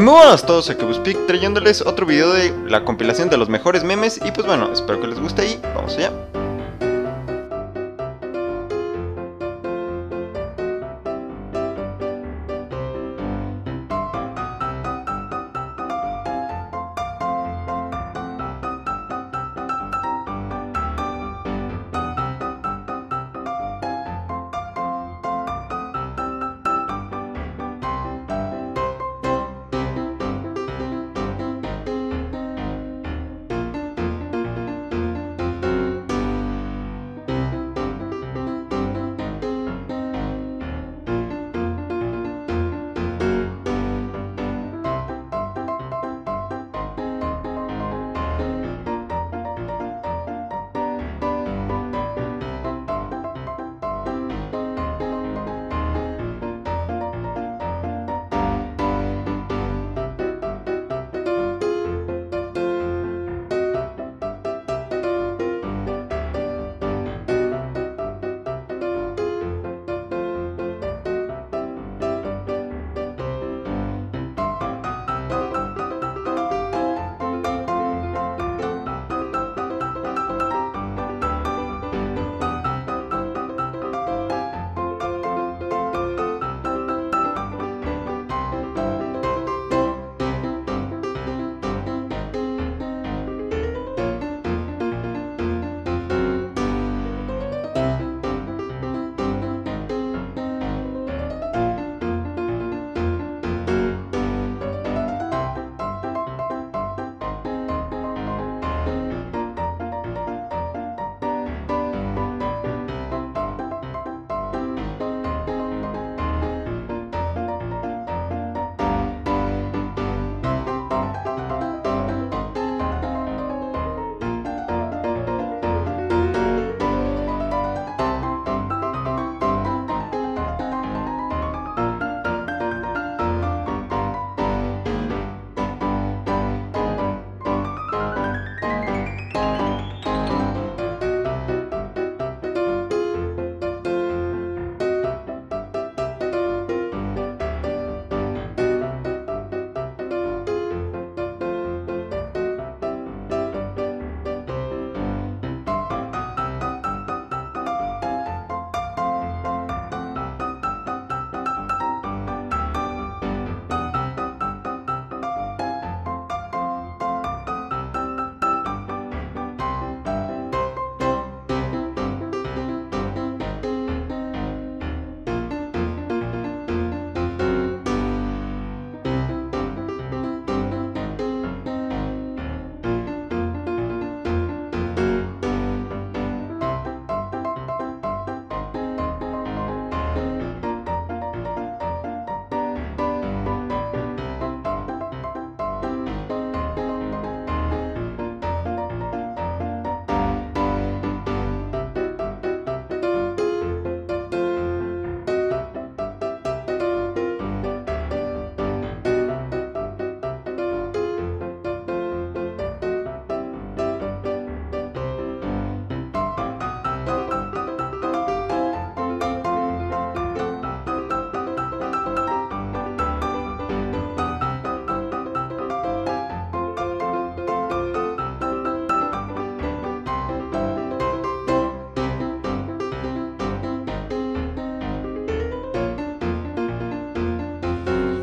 Muy buenas a todos, aquí Abuzz Pick trayéndoles otro video de la compilación de los mejores memes. Y pues bueno, espero que les guste y vamos allá.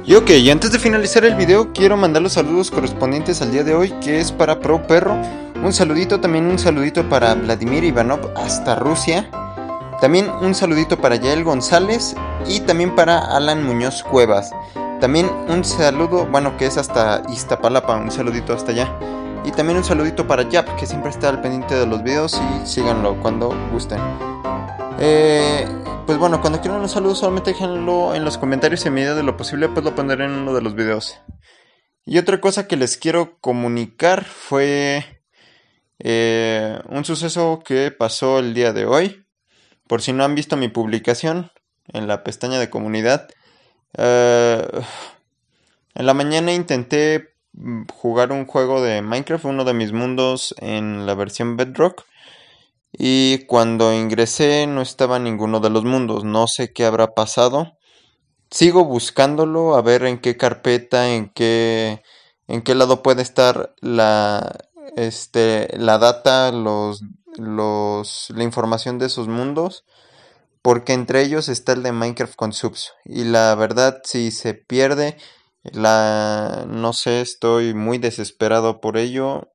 Y ok, y antes de finalizar el video quiero mandar los saludos correspondientes al día de hoy, que es para Pro Perro. Un saludito, también un saludito para Vladimir Ivanov hasta Rusia. También un saludito para Yael González y también para Alan Muñoz Cuevas. También un saludo, bueno, que es hasta Iztapalapa, un saludito hasta allá. Y también un saludito para Yap, que siempre está al pendiente de los videos y síganlo cuando gusten. Pues bueno, cuando quieran un saludo solamente déjenlo en los comentarios y en medida de lo posible pues lo pondré en uno de los videos. Y otra cosa que les quiero comunicar fue un suceso que pasó el día de hoy. Por si no han visto mi publicación en la pestaña de comunidad. En la mañana intenté jugar un juego de Minecraft, uno de mis mundos en la versión Bedrock. Y cuando ingresé no estaba en ninguno de los mundos, no sé qué habrá pasado, Sigo buscándolo a ver en qué carpeta, en qué lado puede estar la data, la información de esos mundos, porque entre ellos está el de Minecraft con subs. Y la verdad, si se pierde, no sé, estoy muy desesperado por ello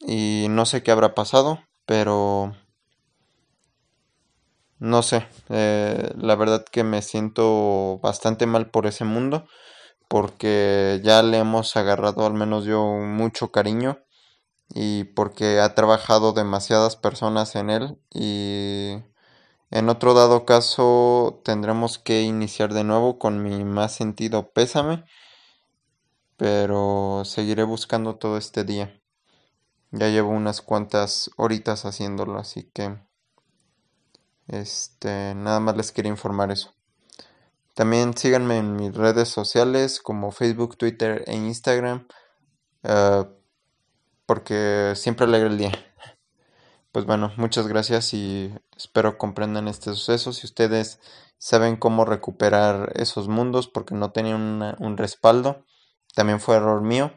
y no sé qué habrá pasado, pero no sé, la verdad que me siento bastante mal por ese mundo, porque ya le hemos agarrado, al menos yo, mucho cariño, y porque ha trabajado demasiadas personas en él, y en otro dado caso tendremos que iniciar de nuevo, con mi más sentido pésame, pero seguiré buscando todo este día. Ya llevo unas cuantas horitas haciéndolo, así que nada más les quería informar eso. También síganme en mis redes sociales como Facebook, Twitter e Instagram, porque siempre alegra el día. Pues bueno, muchas gracias y espero comprendan este suceso. Si ustedes saben cómo recuperar esos mundos porque no tenían un respaldo, también fue error mío,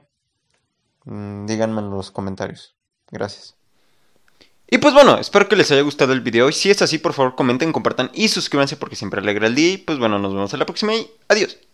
díganme en los comentarios. Gracias. Y pues bueno, espero que les haya gustado el video. Y si es así, por favor comenten, compartan y suscríbanse porque siempre alegra el día. Y pues bueno, nos vemos en la próxima y adiós.